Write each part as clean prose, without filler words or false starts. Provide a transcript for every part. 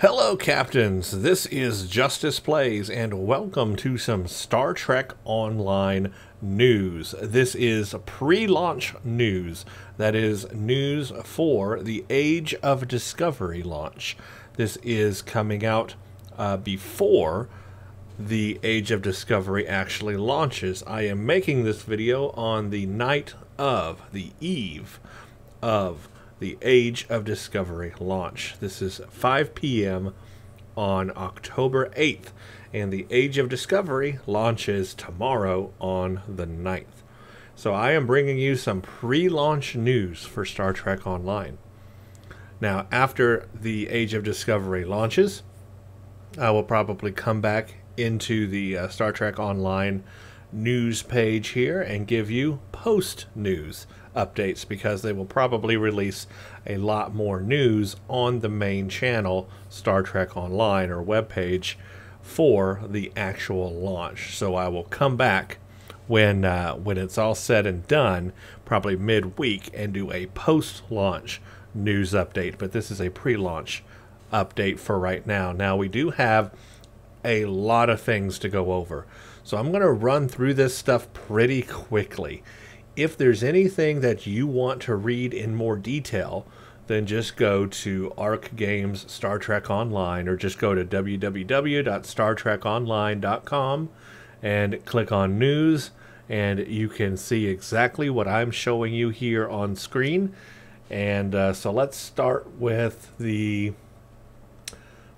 Hello Captains, this is Justice Plays and welcome to some Star Trek Online news. This is pre-launch news, that is news for the Age of Discovery launch. This is coming out before the Age of Discovery actually launches. I am making this video on the night of, the eve of the Age of Discovery launch. This is 5 p.m. on October 8th, and the Age of Discovery launches tomorrow on the 9th. So I am bringing you some pre-launch news for Star Trek Online. Now, after the Age of Discovery launches, I will probably come back into the Star Trek Online news page here and give you post-news updates, because they will probably release a lot more news on the main channel, Star Trek Online or webpage, for the actual launch. So I will come back when it's all said and done, probably midweek, and do a post-launch news update. But this is a pre-launch update for right now. Now, we do have a lot of things to go over, so I'm going to run through this stuff pretty quickly. If there's anything that you want to read in more detail, then just go to Arc Games Star Trek Online, or just go to www.startrekonline.com and click on News, and you can see exactly what I'm showing you here on screen. And so let's start with the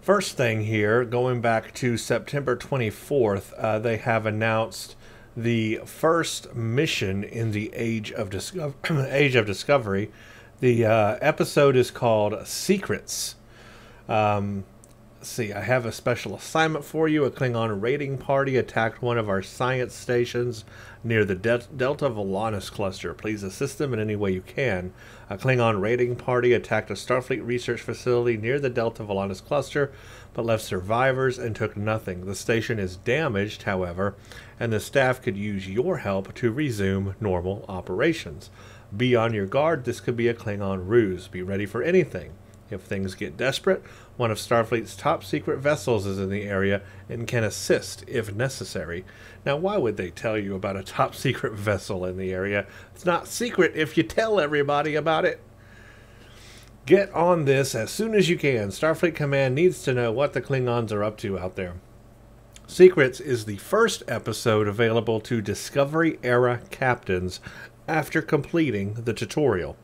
first thing here. Going back to September 24th, they have announced the first mission in the Age of Discovery. The episode is called Secrets. See, I have a special assignment for you. A Klingon raiding party attacked one of our science stations near the Delta Volanus Cluster. Please assist them in any way you can. A Klingon raiding party attacked a Starfleet research facility near the Delta Volanus Cluster, but left survivors and took nothing. The station is damaged, however, and the staff could use your help to resume normal operations. Be on your guard. This could be a Klingon ruse. Be ready for anything. If things get desperate, one of Starfleet's top secret vessels is in the area and can assist if necessary. Now, why would they tell you about a top secret vessel in the area? It's not secret if you tell everybody about it. Get on this as soon as you can. Starfleet Command needs to know what the Klingons are up to out there. Secrets is the first episode available to Discovery-era captains after completing the tutorial.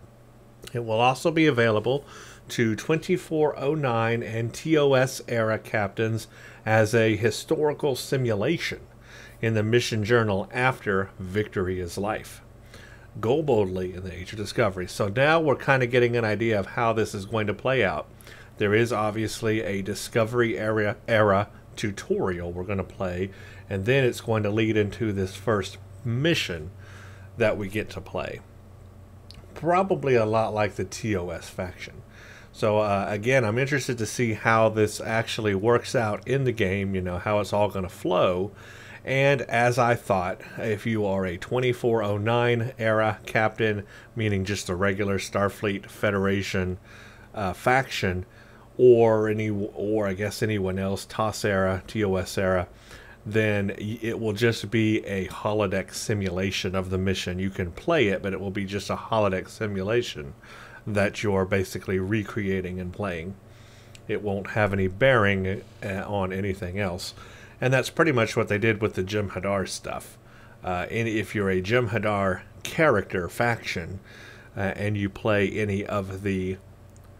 It will also be available to 2409 and TOS-era captains as a historical simulation in the mission journal After Victory is Life. Go boldly in the Age of Discovery. So now we're kind of getting an idea of how this is going to play out. There is obviously a Discovery-era tutorial we're going to play, and then it's going to lead into this first mission that we get to play. Probably a lot like the TOS faction. So again, I'm interested to see how this actually works out in the game, you know, how it's all going to flow. And as I thought, if you are a 2409 era captain, meaning just the regular Starfleet Federation faction, or I guess anyone else, TOS era, then it will just be a holodeck simulation of the mission. You can play it, but it will be just a holodeck simulation that you're basically recreating and playing. It won't have any bearing on anything else. And that's pretty much what they did with the Jem'Hadar stuff. And if you're a Jem'Hadar character faction and you play any of the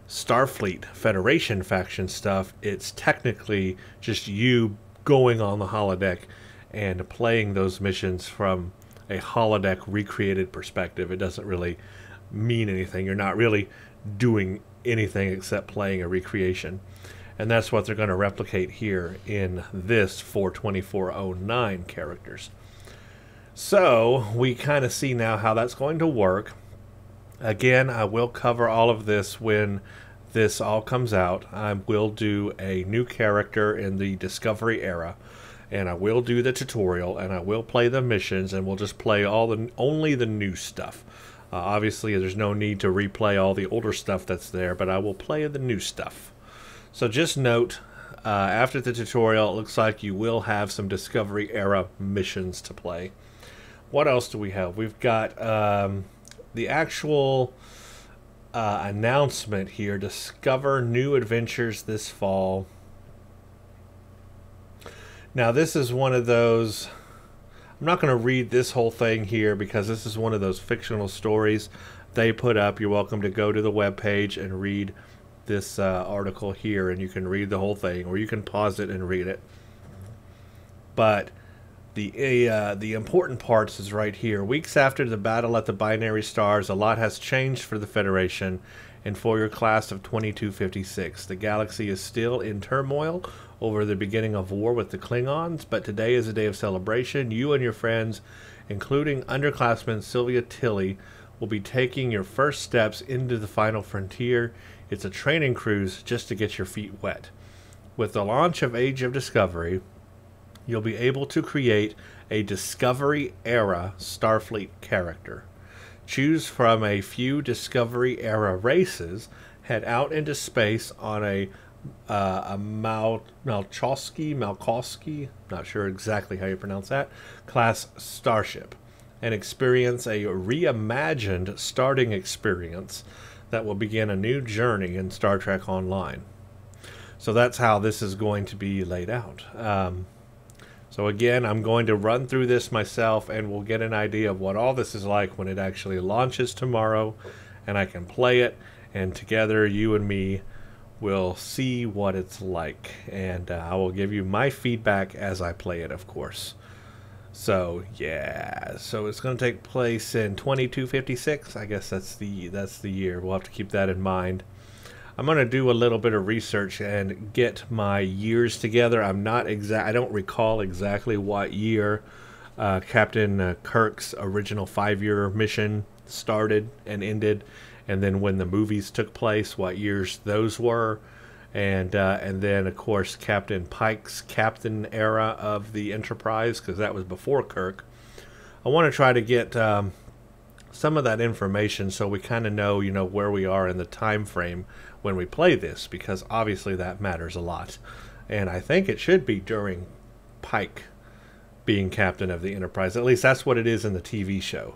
Starfleet Federation faction stuff, it's technically just you going on the holodeck and playing those missions from a holodeck recreated perspective. It doesn't really mean anything. You're not really doing anything except playing a recreation, and that's what they're going to replicate here in this for 2409 characters. So we kind of see now how that's going to work. Again, I will cover all of this when this all comes out. I will do a new character in the Discovery era, and I will do the tutorial, and I will play the missions, and we'll just play only the new stuff. Obviously, there's no need to replay all the older stuff that's there, but I will play the new stuff. So just note, after the tutorial, it looks like you will have some Discovery era missions to play. What else do we have? We've got the actual announcement here. Discover new adventures this fall. Now this is one of those, I'm not going to read this whole thing here because this is one of those fictional stories they put up. You're welcome to go to the webpage and read this article here, and you can read the whole thing, or you can pause it and read it. But the important parts is right here. Weeks after the battle at the Binary Stars, a lot has changed for the Federation and for your class of 2256. The galaxy is still in turmoil over the beginning of war with the Klingons, but today is a day of celebration. You and your friends, including underclassman Sylvia Tilly, will be taking your first steps into the final frontier. It's a training cruise just to get your feet wet. With the launch of Age of Discovery, you'll be able to create a Discovery-era Starfleet character. Choose from a few Discovery-era races, head out into space on a Malchowski, not sure exactly how you pronounce that, class starship, and experience a reimagined starting experience that will begin a new journey in Star Trek Online. So that's how this is going to be laid out. So again, I'm going to run through this myself, and we'll get an idea of what all this is like when it actually launches tomorrow, and I can play it, and together you and me will see what it's like, and I will give you my feedback as I play it, of course. So yeah, so it's going to take place in 2256. I guess that's the year. We'll have to keep that in mind. I'm going to do a little bit of research and get my years together. I'm not exact. I don't recall exactly what year Captain Kirk's original 5-year mission started and ended, and then when the movies took place, what years those were. And then, of course, Captain Pike's captain era of the Enterprise, because that was before Kirk. I want to try to get some of that information so we kind of know, you know, where we are in the time frame when we play this, because obviously that matters a lot. And I think it should be during Pike being captain of the Enterprise. At least that's what it is in the TV show.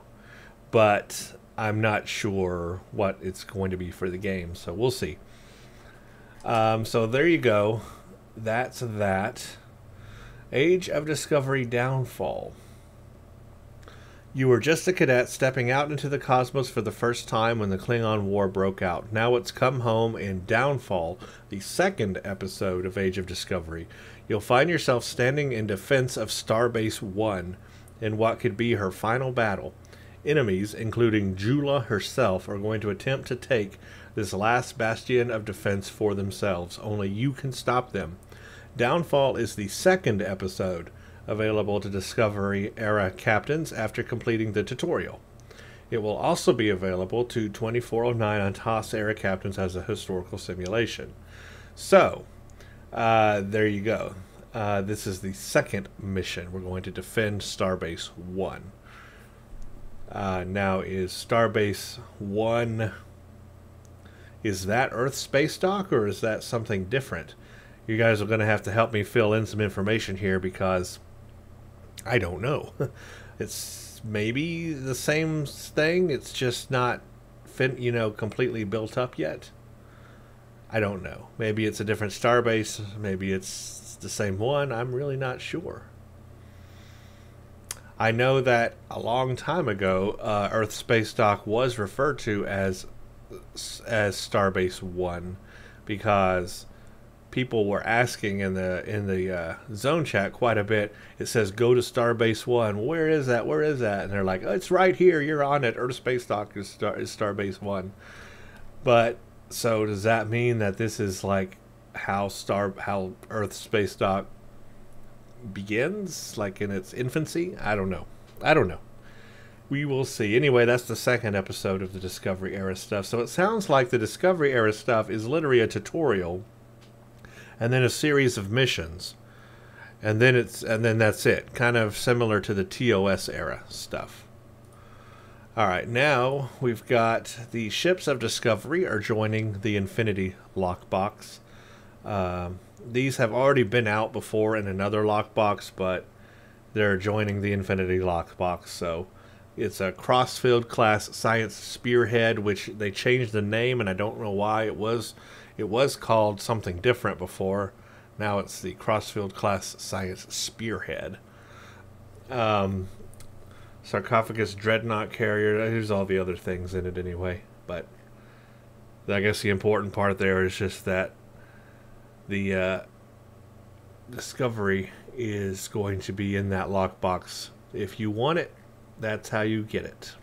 But I'm not sure what it's going to be for the game, so we'll see. So there you go. That's that. Age of Discovery Downfall. You were just a cadet stepping out into the cosmos for the first time when the Klingon War broke out. Now it's come home in Downfall, the second episode of Age of Discovery. You'll find yourself standing in defense of Starbase 1 in what could be her final battle. Enemies, including Jula herself, are going to attempt to take this last bastion of defense for themselves. Only you can stop them. Downfall is the second episode available to Discovery-era captains after completing the tutorial. It will also be available to 2409 Antas-era captains as a historical simulation. So, there you go. This is the second mission. We're going to defend Starbase 1. Now, is Starbase 1... is that Earth space dock, or is that something different? You guys are going to have to help me fill in some information here, because I don't know. It's maybe the same thing. It's just not, you know, completely built up yet. I don't know. Maybe it's a different starbase. Maybe it's the same one. I'm really not sure. I know that a long time ago, Earth space dock was referred to as Starbase 1, because people were asking in the zone chat quite a bit. It says, go to Starbase 1. Where is that? Where is that? And they're like, oh, it's right here. You're on it. Earth Space Dock is Starbase 1. But so does that mean that this is like how Earth Space Dock begins, like in its infancy? I don't know. I don't know. We will see. Anyway, that's the second episode of the Discovery era stuff. So it sounds like the Discovery era stuff is literally a tutorial, and then a series of missions, and then that's it. Kind of similar to the TOS era stuff. All right, now we've got the ships of Discovery are joining the Infinity Lockbox. These have already been out before in another lockbox, but they're joining the Infinity lockbox. So it's a Crossfield class science spearhead, which they changed the name, and I don't know why. It was called something different before. Now it's the Crossfield class science spearhead. Sarcophagus dreadnought carrier. Here's all the other things in it anyway, but I guess the important part there is just that the Discovery is going to be in that lockbox. If you want it, that's how you get it.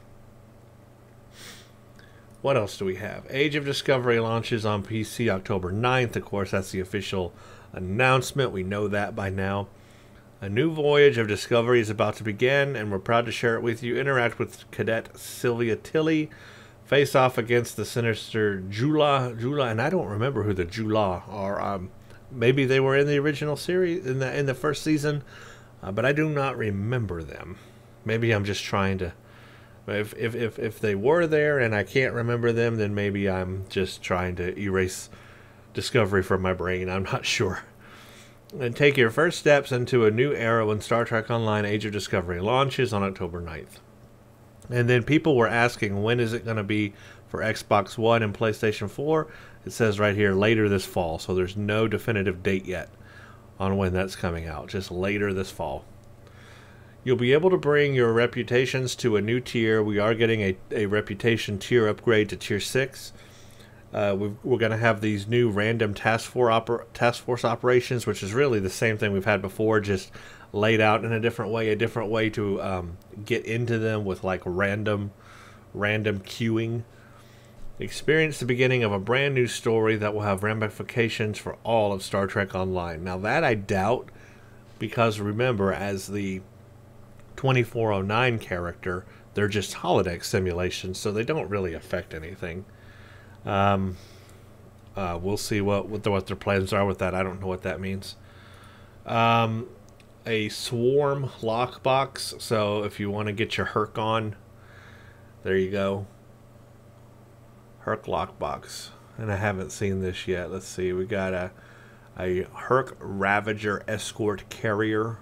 What else do we have? Age of Discovery launches on PC October 9th. Of course, that's the official announcement. We know that by now. A new voyage of Discovery is about to begin, and we're proud to share it with you. Interact with Cadet Sylvia Tilly. Face off against the sinister Jula. And I don't remember who the Jula are. Maybe they were in the original series, in the first season, but I do not remember them. Maybe I'm just trying to... If they were there and I can't remember them, then maybe I'm just trying to erase Discovery from my brain. I'm not sure. And take your first steps into a new era when Star Trek Online Age of Discovery launches on October 9th. And then people were asking, when is it going to be for Xbox One and PlayStation 4? It says right here, later this fall. So there's no definitive date yet on when that's coming out. Just later this fall. You'll be able to bring your reputations to a new tier. We are getting a reputation tier upgrade to tier 6. We're going to have these new random task force operations, which is really the same thing we've had before, just laid out in a different way to get into them with like random queuing. Experience the beginning of a brand new story that will have ramifications for all of Star Trek Online. Now that I doubt, because remember, as the 2409 character, they're just holodeck simulations, so they don't really affect anything. We'll see what their plans are with that. I don't know what that means. A swarm lockbox. So if you want to get your Herc on, there you go. Herc lockbox. And I haven't seen this yet. Let's see. We got a Herc Ravager escort carrier.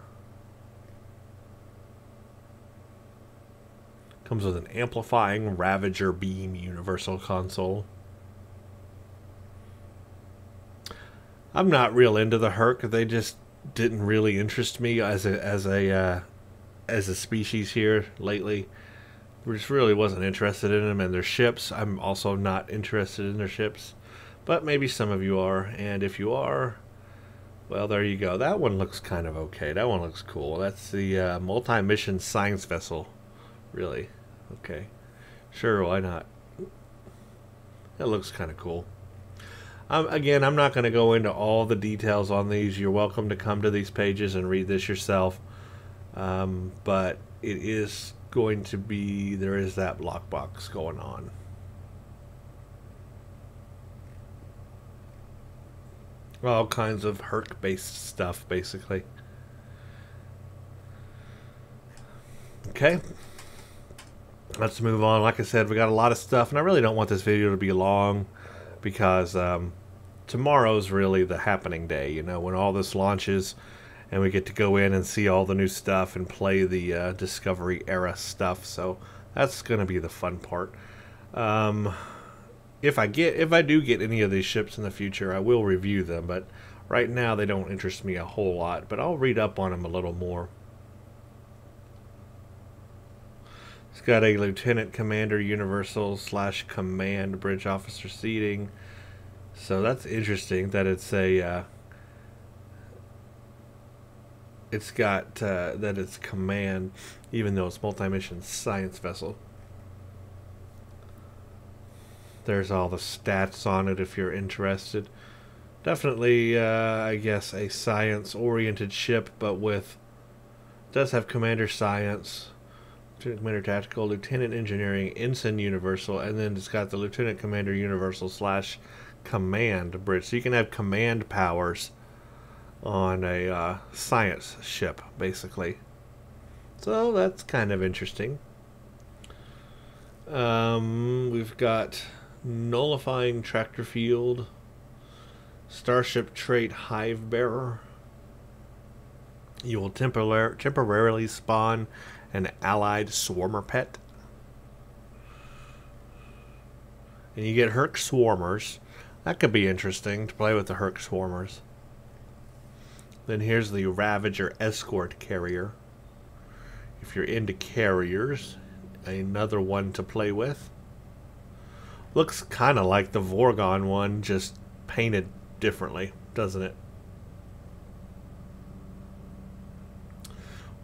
Comes with an amplifying Ravager beam universal console. I'm not real into the Herc. They just didn't really interest me as a species here lately. I just really wasn't interested in them and their ships. I'm also not interested in their ships, but maybe some of you are. And if you are, well, there you go. That one looks kind of okay. That one looks cool. That's the multi-mission science vessel. Really? Okay. Sure, why not? That looks kind of cool. Again, I'm not going to go into all the details on these. You're welcome to come to these pages and read this yourself. But it is going to be... There is that lockbox going on. All kinds of Herc-based stuff, basically. Okay. Let's move on. Like I said, we got a lot of stuff, and I really don't want this video to be long, because tomorrow's really the happening day, you know, when all this launches and we get to go in and see all the new stuff and play the Discovery era stuff. So that's going to be the fun part. If I do get any of these ships in the future, I will review them, but right now they don't interest me a whole lot, but I'll read up on them a little more. It's got a Lieutenant Commander Universal / Command Bridge Officer seating. So that's interesting that it's a... it's got that it's Command, even though it's multi-mission science vessel. There's all the stats on it if you're interested. Definitely, I guess, a science-oriented ship, but with... does have Commander Science... Commander Tactical, Lieutenant Engineering, Ensign Universal, and then it's got the Lieutenant Commander Universal / Command Bridge. So you can have command powers on a science ship, basically. So that's kind of interesting. We've got Nullifying Tractor Field. Starship trait Hive Bearer. You will temporarily spawn an allied swarmer pet. And you get Herc Swarmers. That could be interesting to play with the Herc Swarmers. Then here's the Ravager Escort Carrier. If you're into carriers, another one to play with. Looks kind of like the Vorgon one, just painted differently, doesn't it?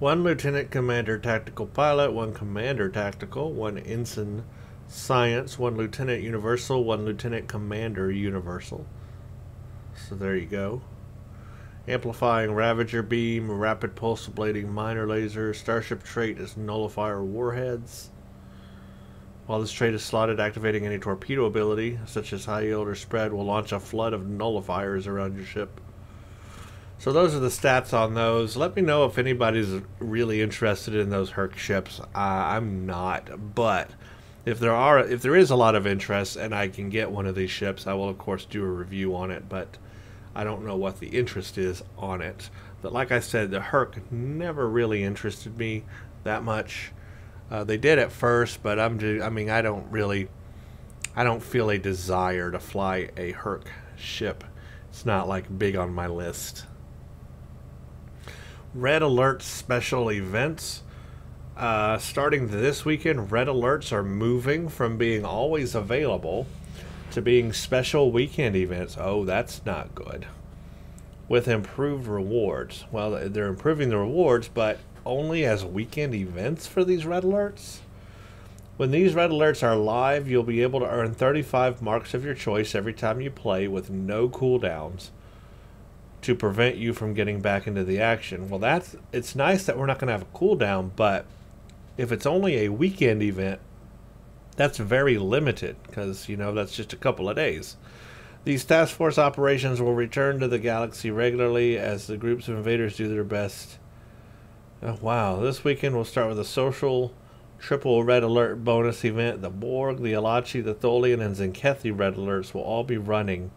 One Lieutenant Commander Tactical Pilot, one Commander Tactical, one Ensign Science, one Lieutenant Universal, one Lieutenant Commander Universal. So there you go. Amplifying Ravager Beam, Rapid Pulse Ablating Minor Laser. Starship trait is Nullifier Warheads. While this trait is slotted, activating any torpedo ability, such as High Yield or Spread, will launch a flood of nullifiers around your ship. So those are the stats on those. Let me know if anybody's really interested in those Herc ships. I'm not, but if there is a lot of interest and I can get one of these ships, I will of course do a review on it, but I don't know what the interest is on it. But like I said, the Herc never really interested me that much. They did at first, but I don't feel a desire to fly a Herc ship. It's not like big on my list. Red Alert special events. Starting this weekend, Red Alerts are moving from being always available to being special weekend events. Oh, that's not good. With improved rewards. Well, they're improving the rewards, but only as weekend events for these Red Alerts. When these Red Alerts are live, you'll be able to earn 35 marks of your choice every time you play with no cooldowns to prevent you from getting back into the action. Well, it's nice that we're not going to have a cooldown, but if it's only a weekend event, that's very limited because, you know, that's just a couple of days. These task force operations will return to the galaxy regularly as the groups of invaders do their best. Oh, wow, this weekend we'll start with a social triple Red Alert bonus event. The Borg, the Elachi, the Tholian, and Zenkethi Red Alerts will all be running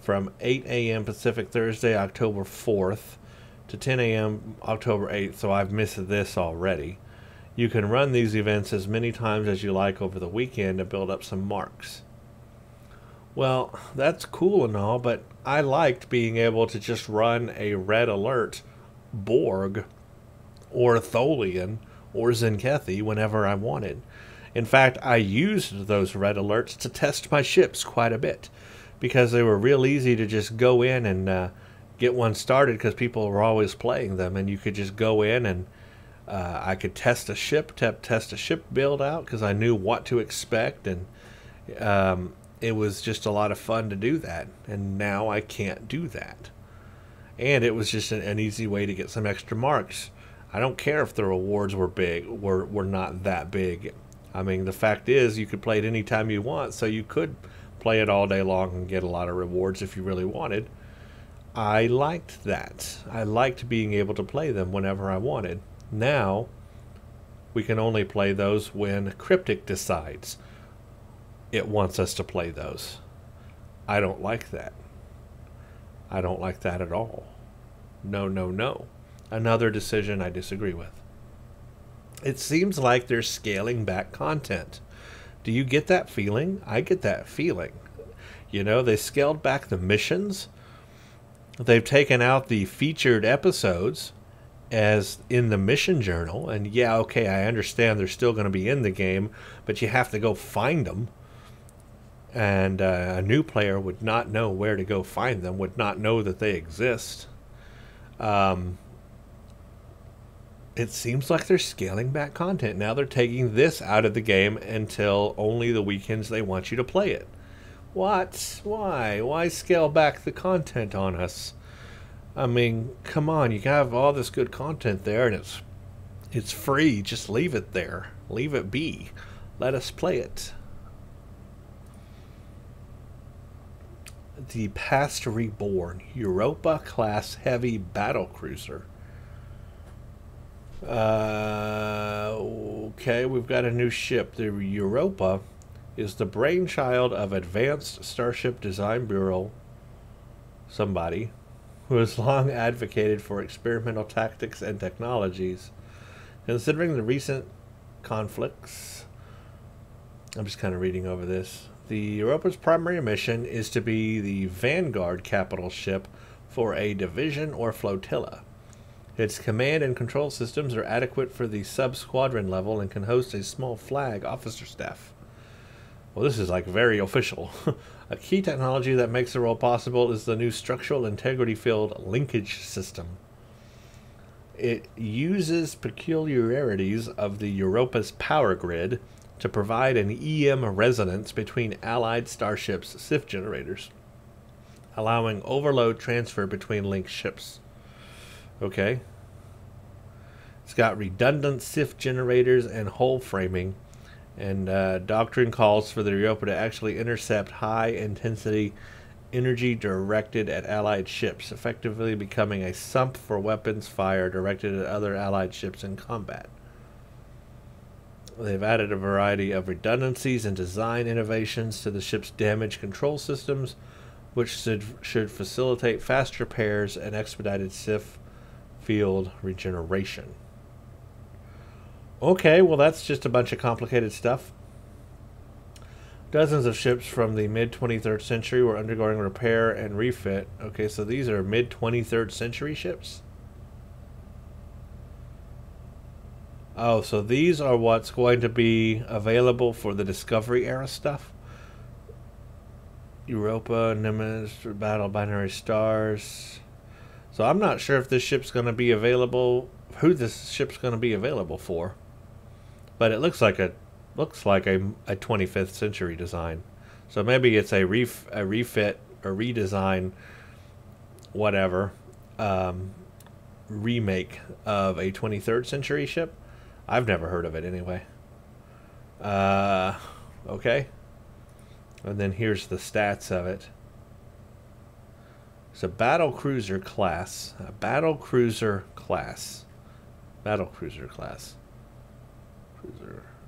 from 8 a.m. Pacific Thursday, October 4th to 10 a.m. October 8th, so I've missed this already. You can run these events as many times as you like over the weekend to build up some marks. Well, that's cool and all, but I liked being able to just run a Red Alert Borg or Tholian or Zenkethi whenever I wanted. In fact, I used those Red Alerts to test my ships quite a bit because they were real easy to just go in and get one started because people were always playing them, and you could just go in and I could test a ship build out because I knew what to expect, and it was just a lot of fun to do that, and now I can't do that. And it was just an easy way to get some extra marks. I don't care if the rewards were big, were not that big. I mean, the fact is you could play it any time you want, so you could play it all day long and get a lot of rewards if you really wanted. I liked that. I liked being able to play them whenever I wanted. Now, we can only play those when Cryptic decides it wants us to play those. I don't like that. I don't like that at all. No, no, no. Another decision I disagree with. It seems like they're scaling back content. Do you get that feeling? I get that feeling. You know, they scaled back the missions. They've taken out the featured episodes as in the mission journal. And yeah, okay, I understand they're still going to be in the game, but you have to go find them. And a new player would not know where to go find them, would not know that they exist. It seems like they're scaling back content. Now they're taking this out of the game until only the weekends they want you to play it. What? Why? Why scale back the content on us? I mean, come on, you have all this good content there and it's free. Just leave it there. Leave it be. Let us play it. The Past Reborn, Europa-class heavy battlecruiser. Okay, we've got a new ship. The Europa is the brainchild of Advanced Starship Design Bureau somebody, who has long advocated for experimental tactics and technologies. Considering the recent conflicts, I'm just kind of reading over this, the Europa's primary mission is to be the vanguard capital ship for a division or flotilla. Its command and control systems are adequate for the sub-squadron level and can host a small flag officer staff. Well, this is like very official. A key technology that makes the role possible is the new structural integrity field linkage system. It uses peculiarities of the Europa's power grid to provide an EM resonance between allied starships' SIF generators, allowing overload transfer between linked ships. Okay. It's got redundant SIF generators and hull framing, and doctrine calls for the Europa to actually intercept high-intensity energy directed at allied ships, effectively becoming a sump for weapons fire directed at other allied ships in combat. They've added a variety of redundancies and design innovations to the ship's damage control systems, which should facilitate fast repairs and expedited SIF field regeneration. Okay, well that's just a bunch of complicated stuff. Dozens of ships from the mid-23rd century were undergoing repair and refit. Okay, so these are mid-23rd century ships? Oh, so these are what's going to be available for the Discovery era stuff? Europa, Nimitz, Battle, Binary Stars. So I'm not sure if this ship's going to be available, who this ship's going to be available for. But it looks like a 25th century design, so maybe it's a refit, a redesign, whatever, remake of a 23rd century ship. I've never heard of it anyway. Okay, and then here's the stats of it. It's a battlecruiser class, cruiser.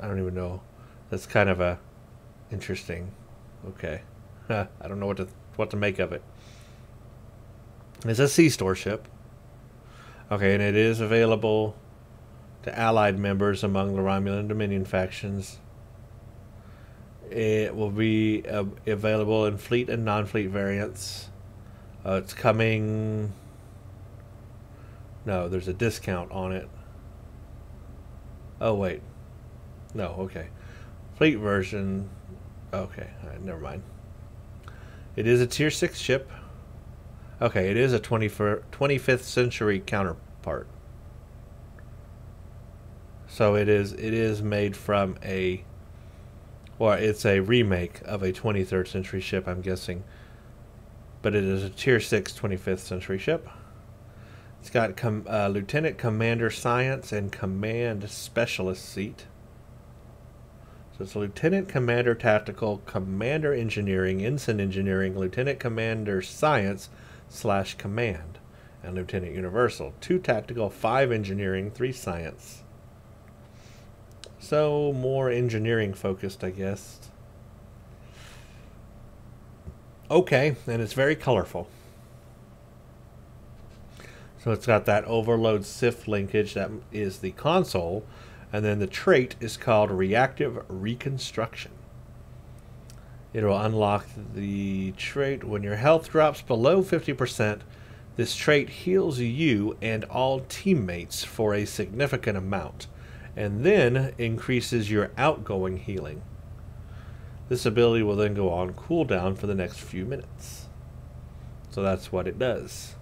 I don't even know. That's kind of a interesting. Okay, I don't know what to make of it. It's a C-Star ship. Okay, and it is available to Allied members among the Romulan Dominion factions. It will be available in fleet and non-fleet variants. It's coming. No, there's a discount on it. Oh wait. No, okay. Fleet version. Okay, all right, never mind. It is a Tier 6 ship. Okay, it is a 25th century counterpart. So it is made from a, or it's a remake of a 23rd century ship, I'm guessing. But it is a Tier 6 25th century ship. It's got Lieutenant Commander Science and Command Specialist seat. It's Lieutenant Commander Tactical, Commander Engineering, Ensign Engineering, Lieutenant Commander Science / Command, and Lieutenant Universal. 2 Tactical, 5 Engineering, 3 Science. So more engineering focused, I guess. Okay, and it's very colorful. So it's got that overload SIF linkage that is the console. And then the trait is called Reactive Reconstruction. It will unlock the trait when your health drops below 50%. This trait heals you and all teammates for a significant amount, and then increases your outgoing healing. This ability will then go on cooldown for the next few minutes. So that's what it does.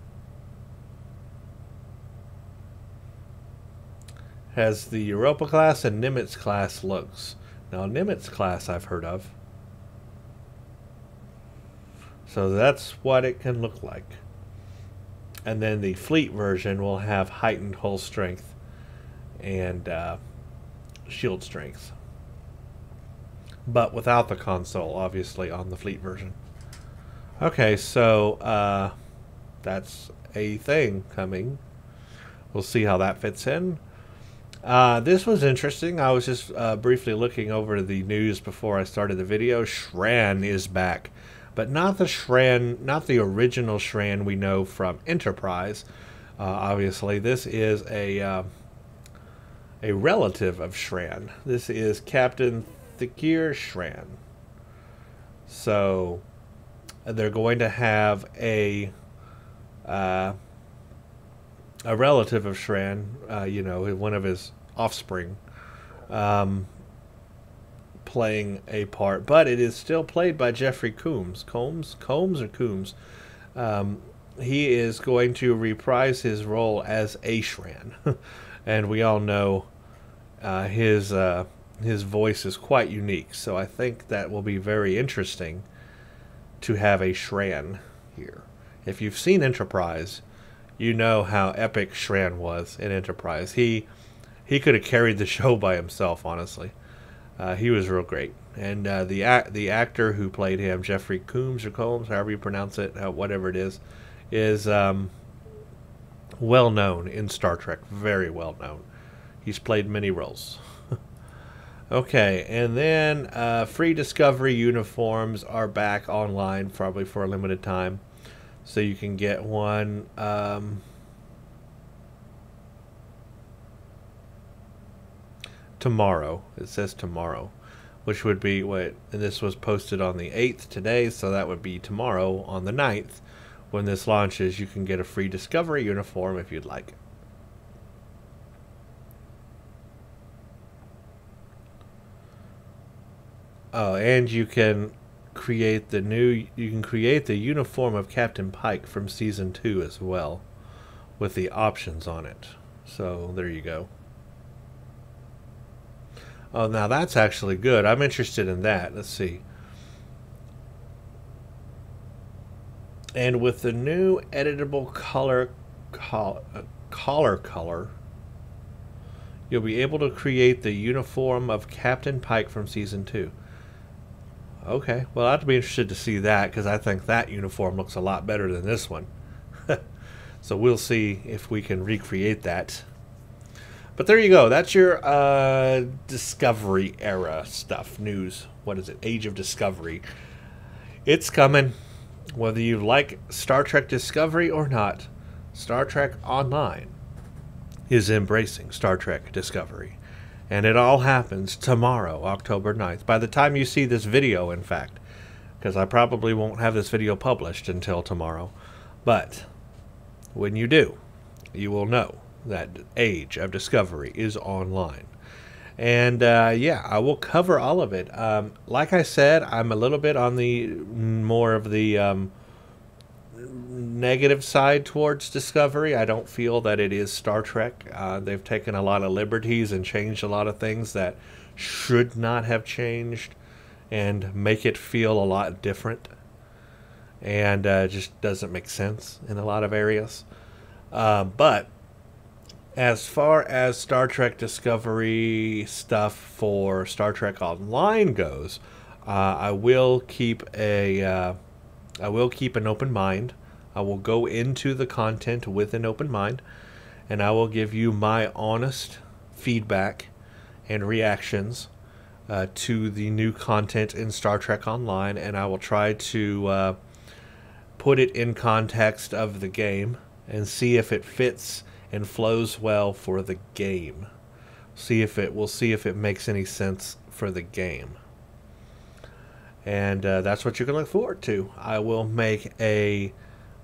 Has the Europa class and Nimitz class looks. Now Nimitz class I've heard of. So that's what it can look like. And then the fleet version will have heightened hull strength and shield strength. But without the console, obviously, on the fleet version. Okay, so that's a thing coming. We'll see how that fits in. This was interesting. I was just briefly looking over the news before I started the video. Shran is back. but not the Shran, not the original Shran we know from Enterprise. Obviously, this is a relative of Shran. This is Captain Thekir Shran. So they're going to have a relative of Shran, you know, one of his offspring, playing a part. But it is still played by Jeffrey Combs. Combs? He is going to reprise his role as a Shran. And we all know his voice is quite unique. So I think that will be very interesting to have a Shran here. If you've seen Enterprise, you know how epic Shran was in Enterprise. He could have carried the show by himself, honestly. He was real great. And the actor who played him, Jeffrey Combs or Combs, however you pronounce it, whatever it is well known in Star Trek. Very well known. He's played many roles. Okay, and then free Discovery uniforms are back online, probably for a limited time. So you can get one. Tomorrow. It says tomorrow, which would be what, and this was posted on the 8th today, so that would be tomorrow on the 9th. When this launches, you can get a free Discovery uniform if you'd like. Oh, and you can create the you can create the uniform of Captain Pike from season 2 as well, with the options on it. So there you go. Oh, now that's actually good. I'm interested in that. Let's see. And with the new editable color, you'll be able to create the uniform of Captain Pike from Season 2. Okay. Well, I'd be interested to see that, because I think that uniform looks a lot better than this one. So we'll see if we can recreate that. But there you go. That's your Discovery era stuff, news. What is it? Age of Discovery. It's coming. Whether you like Star Trek Discovery or not, Star Trek Online is embracing Star Trek Discovery. And it all happens tomorrow, October 9th. By the time you see this video, in fact, because I probably won't have this video published until tomorrow. But when you do, you will know that Age of Discovery is online. And yeah, I will cover all of it. Like I said, I'm a little bit on the more of the negative side towards Discovery. I don't feel that it is Star Trek. They've taken a lot of liberties and changed a lot of things that should not have changed, and make it feel a lot different, and just doesn't make sense in a lot of areas. But as far as Star Trek Discovery stuff for Star Trek Online goes, I will keep an open mind. I will go into the content with an open mind, and I will give you my honest feedback and reactions to the new content in Star Trek Online, and I will try to put it in context of the game and see if it fits and flows well for the game. We'll see if it makes any sense for the game. And that's what you can look forward to. I will make a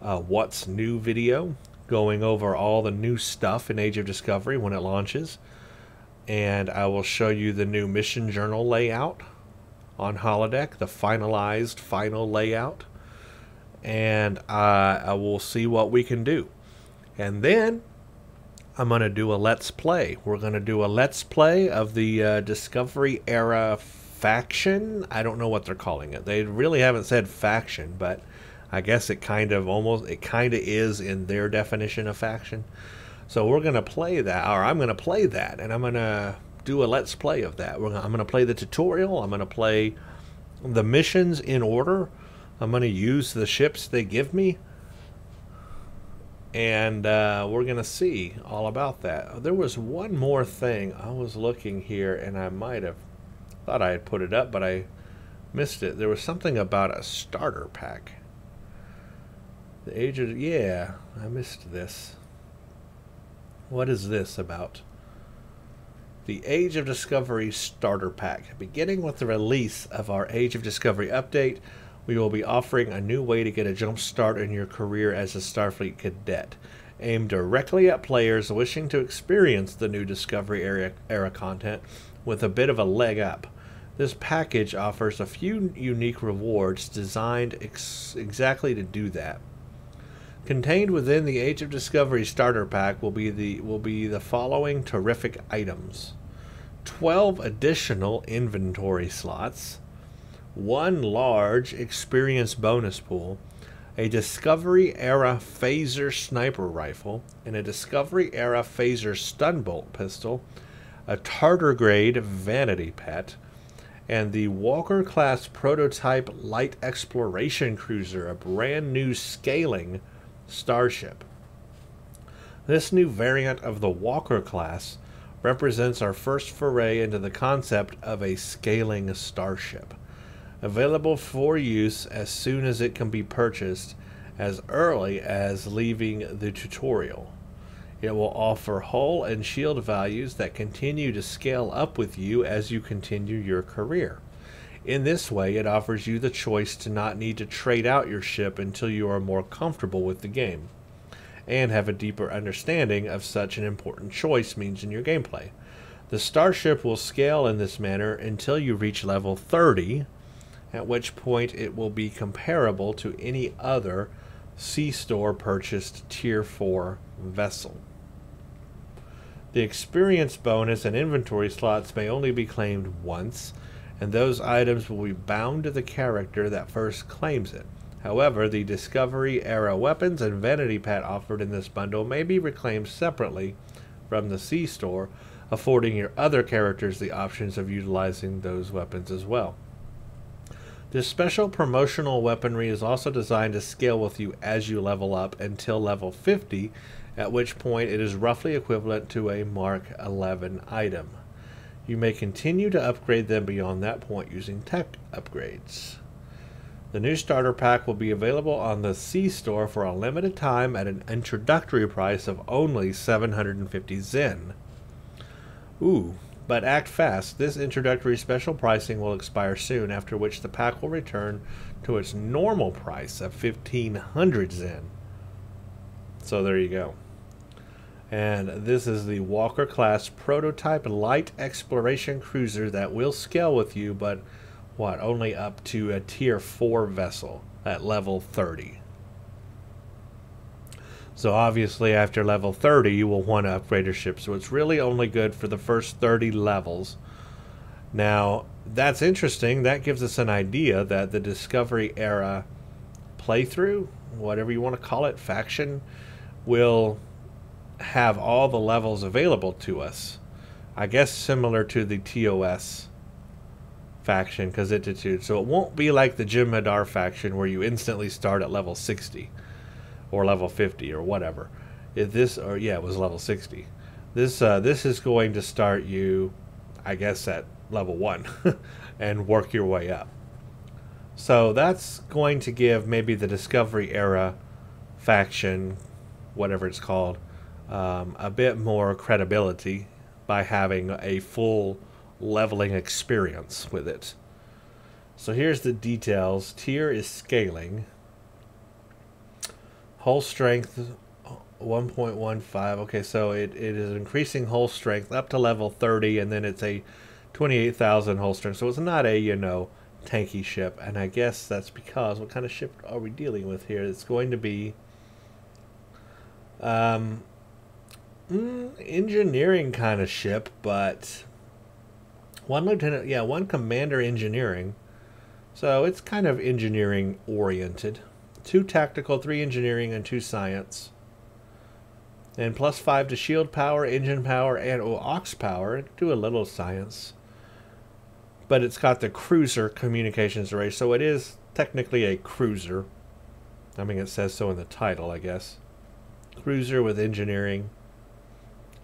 what's new video going over all the new stuff in Age of Discovery when it launches. And I will show you the new mission journal layout on holodeck, the finalized final layout. And I will see what we can do. And then I'm going to do a Let's Play. We're going to do a Let's Play of the Discovery era faction. I don't know what they're calling it. They really haven't said faction, but I guess it kind of is in their definition of faction. So we're going to play that, or I'm going to play that, and I'm going to do a Let's Play of that. I'm going to play the tutorial. I'm going to play the missions in order. I'm going to use the ships they give me. And we're going to see all about that. There was one more thing. I was looking here, and I might have thought I had put it up, but I missed it. There was something about a starter pack. The Age of... yeah, I missed this. What is this about? The Age of Discovery starter pack. Beginning with the release of our Age of Discovery update, we will be offering a new way to get a jump start in your career as a Starfleet cadet, aimed directly at players wishing to experience the new Discovery era content with a bit of a leg up. This package offers a few unique rewards designed exactly to do that. Contained within the Age of Discovery starter pack will be the following terrific items: 12 additional inventory slots, 1 large experience bonus pool, a Discovery-era phaser sniper rifle, and a Discovery-era phaser stunbolt pistol, a Tartar-grade vanity pet, and the Walker-class prototype light exploration cruiser, a brand new scaling starship. This new variant of the Walker class represents our first foray into the concept of a scaling starship, available for use as soon as it can be purchased as early as leaving the tutorial. It will offer hull and shield values that continue to scale up with you as you continue your career. In this way, it offers you the choice to not need to trade out your ship until you are more comfortable with the game, and have a deeper understanding of such an important choice means in your gameplay. The starship will scale in this manner until you reach level 30, at which point it will be comparable to any other C-Store purchased Tier 4 vessel. The experience bonus and inventory slots may only be claimed once, and those items will be bound to the character that first claims it. However, the Discovery-era weapons and vanity pad offered in this bundle may be reclaimed separately from the C-Store, affording your other characters the options of utilizing those weapons as well. This special promotional weaponry is also designed to scale with you as you level up until level 50, at which point it is roughly equivalent to a Mark 11 item. You may continue to upgrade them beyond that point using tech upgrades. The new starter pack will be available on the C-Store for a limited time at an introductory price of only 750 Zen. Ooh, but act fast. This introductory special pricing will expire soon, after which the pack will return to its normal price of 1500 Zen. So there you go. And this is the Walker-class prototype light exploration cruiser that will scale with you, but, what, only up to a Tier 4 vessel at level 30. So obviously after level 30 you will want to upgrade your ship, so it's really only good for the first 30 levels. Now, that's interesting. That gives us an idea that the Discovery-era playthrough, whatever you want to call it, faction, will have all the levels available to us. I guess similar to the TOS faction, because so it won't be like the Jem'Hadar faction where you instantly start at level 60 or level 50 or whatever. If this, or yeah, it was level 60. This is going to start you, I guess, at level 1 and work your way up. So that's going to give maybe the Discovery era faction, whatever it's called, a bit more credibility by having a full leveling experience with it. So here's the details. Tier is scaling. Hull strength 1.15. Okay, so it is increasing hull strength up to level 30, and then it's a 28,000 hull strength. So it's not a, you know, tanky ship. And I guess that's because, what kind of ship are we dealing with here? It's going to be engineering kind of ship, but one commander engineering, so it's kind of engineering oriented. 2 tactical, 3 engineering, and 2 science, and plus 5 to shield power, engine power, and aux power. Do a little science, but it's got the cruiser communications array, so it is technically a cruiser. I mean, it says so in the title, I guess. Cruiser with engineering,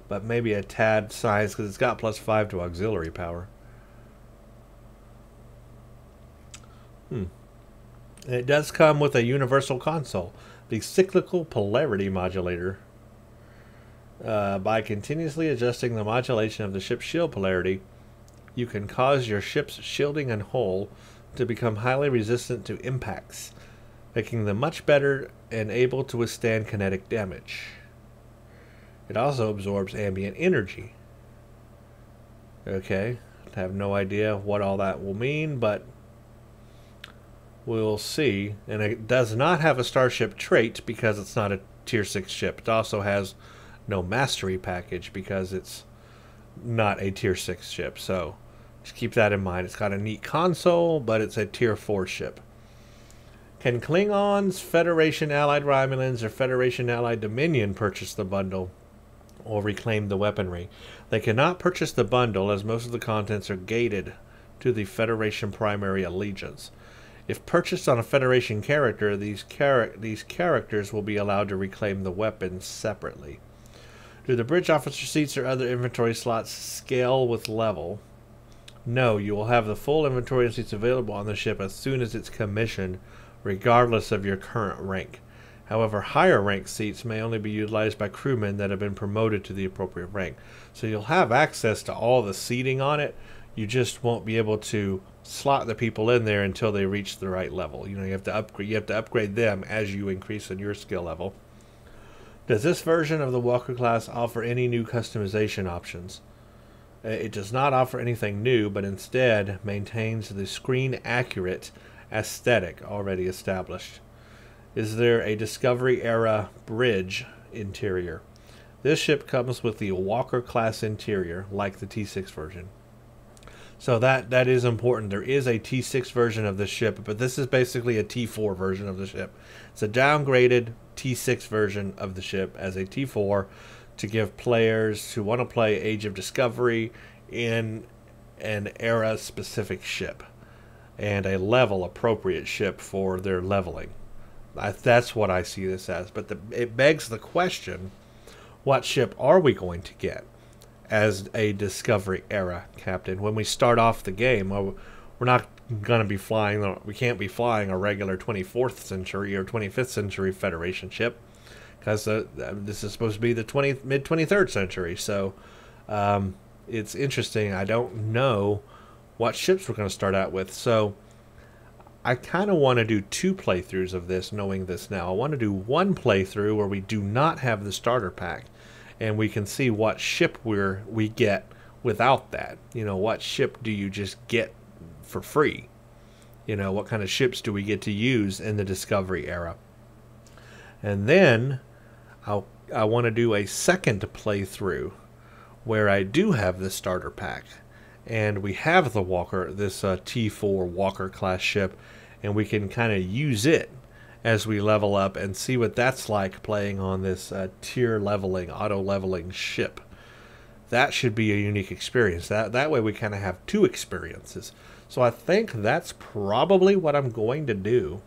but maybe a tad science because it's got plus 5 to auxiliary power. And it does come with a universal console, the cyclical polarity modulator. By continuously adjusting the modulation of the ship's shield polarity, you can cause your ship's shielding and hull to become highly resistant to impacts, making them much better and able to withstand kinetic damage. It also absorbs ambient energy. Okay, I have no idea what all that will mean, but we'll see. And it does not have a starship trait because it's not a tier 6 ship. It also has no mastery package because it's not a tier 6 ship. So just keep that in mind. It's got a neat console, but it's a tier 4 ship. Can Klingons, Federation Allied Romulans, or Federation Allied Dominion purchase the bundle or reclaim the weaponry? They cannot purchase the bundle as most of the contents are gated to the Federation primary allegiance. If purchased on a Federation character, these characters will be allowed to reclaim the weapons separately. Do the bridge officer seats or other inventory slots scale with level? No, you will have the full inventory of seats available on the ship as soon as it's commissioned, regardless of your current rank. However, higher rank seats may only be utilized by crewmen that have been promoted to the appropriate rank. So you'll have access to all the seating on it. You just won't be able to slot the people in there until they reach the right level. You know, you have to upgrade them as you increase in your skill level. Does this version of the Walker class offer any new customization options? It does not offer anything new, but instead maintains the screen accurate aesthetic already established. Is there a Discovery era bridge interior? This ship comes with the Walker class interior, like the T6 version. So that is important. There is a T6 version of this ship, but this is basically a T4 version of the ship. It's a downgraded T6 version of the ship as a T4 to give players who want to play Age of Discovery in an era specific ship, and a level-appropriate ship for their leveling. That's what I see this as. But it begs the question, what ship are we going to get as a Discovery-era captain? When we start off the game, we're not going to be flying, we can't be flying a regular 24th century or 25th century Federation ship, because this is supposed to be the mid-23rd century. So it's interesting. I don't know what ships we're going to start out with. So I kind of want to do two playthroughs of this, knowing this now. I want to do one playthrough where we do not have the starter pack, and we can see what ship we get without that. You know, what ship do you just get for free? You know, what kind of ships do we get to use in the Discovery era? And then I want to do a second playthrough where I do have the starter pack, and we have the Walker, this T4 Walker class ship, and we can kind of use it as we level up and see what that's like playing on this tier leveling, auto leveling ship. That should be a unique experience. That way we kind of have two experiences. So I think that's probably what I'm going to do.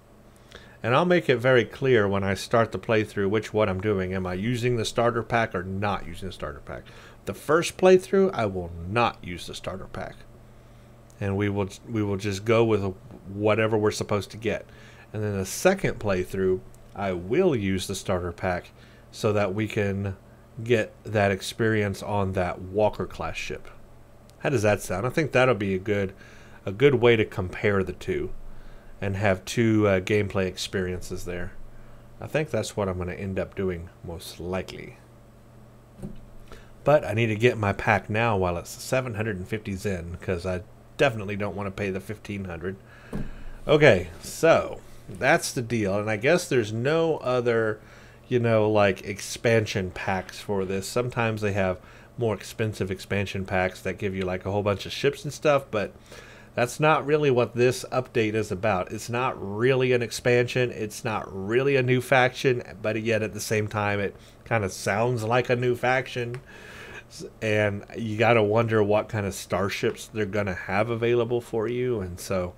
And I'll make it very clear when I start the playthrough which one I'm doing. Am I using the starter pack or not using the starter pack? The first playthrough, I will not use the starter pack, and we will just go with whatever we're supposed to get. And then the second playthrough, I will use the starter pack so that we can get that experience on that Walker class ship. How does that sound? I think that'll be a good way to compare the two and have two gameplay experiences there. I think that's what I'm going to end up doing most likely. But I need to get my pack now while it's 750 Zen, because I definitely don't want to pay the 1,500. Okay, so that's the deal. And I guess there's no other, you know, like expansion packs for this. Sometimes they have more expensive expansion packs that give you like a whole bunch of ships and stuff, but that's not really what this update is about. It's not really an expansion. It's not really a new faction, but yet at the same time, it kind of sounds like a new faction. And you got to wonder what kind of starships they're going to have available for you. And so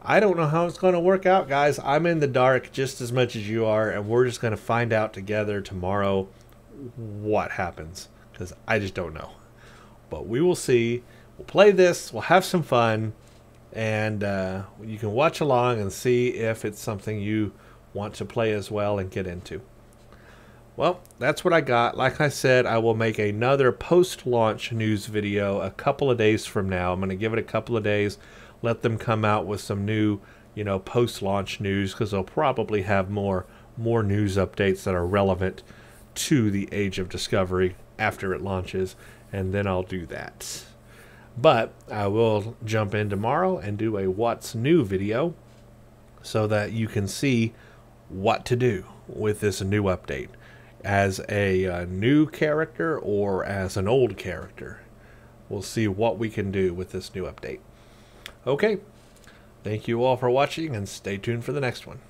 I don't know how it's going to work out, guys. I'm in the dark just as much as you are, and we're just going to find out together tomorrow what happens, because I just don't know. But we will see. We'll play this, we'll have some fun, and you can watch along and see if it's something you want to play as well and get into. Well, that's what I got. Like I said, I will make another post-launch news video a couple of days from now. I'm going to give it a couple of days, let them come out with some new, you know, post-launch news, because they'll probably have more news updates that are relevant to the Age of Discovery after it launches, and then I'll do that. But I will jump in tomorrow and do a What's New video so that you can see what to do with this new update as a new character or as an old character. We'll see what we can do with this new update. Okay, thank you all for watching and stay tuned for the next one.